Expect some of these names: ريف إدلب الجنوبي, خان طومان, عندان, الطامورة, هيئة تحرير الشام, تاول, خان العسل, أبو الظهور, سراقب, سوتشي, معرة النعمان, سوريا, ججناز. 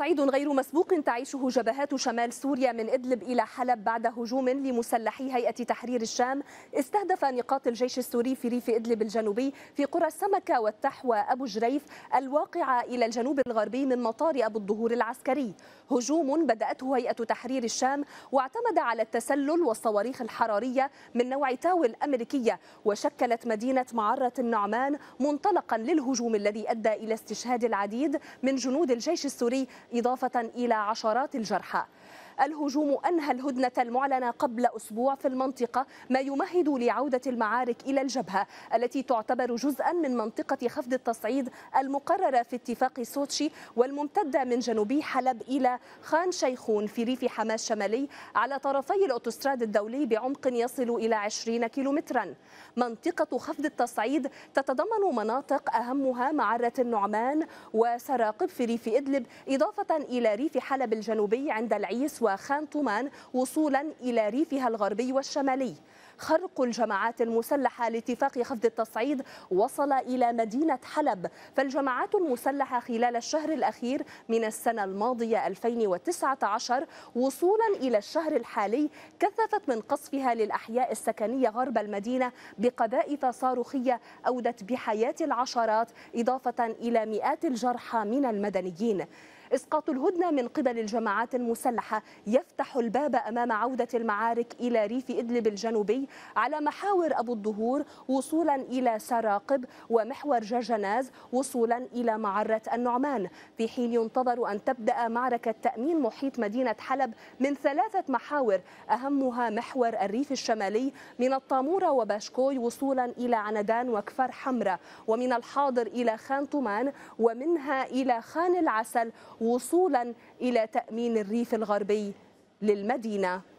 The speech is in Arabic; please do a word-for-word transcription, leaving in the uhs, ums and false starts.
صعيد غير مسبوق تعيشه جبهات شمال سوريا من إدلب إلى حلب بعد هجوم لمسلحي هيئة تحرير الشام استهدف نقاط الجيش السوري في ريف إدلب الجنوبي في قرى السمكة والتح وأبو جريف الواقعة إلى الجنوب الغربي من مطار أبو الظهور العسكري. هجوم بدأته هيئة تحرير الشام واعتمد على التسلل والصواريخ الحرارية من نوع تاول أمريكية، وشكلت مدينة معرة النعمان منطلقا للهجوم الذي أدى إلى استشهاد العديد من جنود الجيش السوري إضافة إلى عشرات الجرحى. الهجوم أنهى الهدنة المعلنة قبل أسبوع في المنطقة، ما يمهد لعودة المعارك إلى الجبهة التي تعتبر جزءا من منطقة خفض التصعيد المقررة في اتفاق سوتشي والممتدة من جنوبي حلب إلى خان شيخون في ريف حماة الشمالي على طرفي الأوتوستراد الدولي بعمق يصل إلى عشرين كيلومترا. منطقة خفض التصعيد تتضمن مناطق أهمها معرة النعمان وسراقب في ريف إدلب إضافة إلى ريف حلب الجنوبي عند العيس وخان طومان وصولا إلى ريفها الغربي والشمالي. خرق الجماعات المسلحة لاتفاق خفض التصعيد وصل إلى مدينة حلب، فالجماعات المسلحة خلال الشهر الأخير من السنة الماضية ألفين وتسعة عشر وصولا إلى الشهر الحالي كثفت من قصفها للأحياء السكنية غرب المدينة بقذائف صاروخية أودت بحياة العشرات إضافة إلى مئات الجرحى من المدنيين. إسقاط الهدنة من قبل الجماعات المسلحة يفتح الباب أمام عودة المعارك إلى ريف إدلب الجنوبي على محاور أبو الظهور وصولا إلى سراقب ومحور ججناز وصولا إلى معرة النعمان، في حين ينتظر أن تبدأ معركة تأمين محيط مدينة حلب من ثلاثة محاور أهمها محور الريف الشمالي من الطامورة وباشكوي وصولا إلى عندان وكفر حمرة، ومن الحاضر إلى خان طومان ومنها إلى خان العسل وصولا إلى تأمين الريف الغربي للمدينة.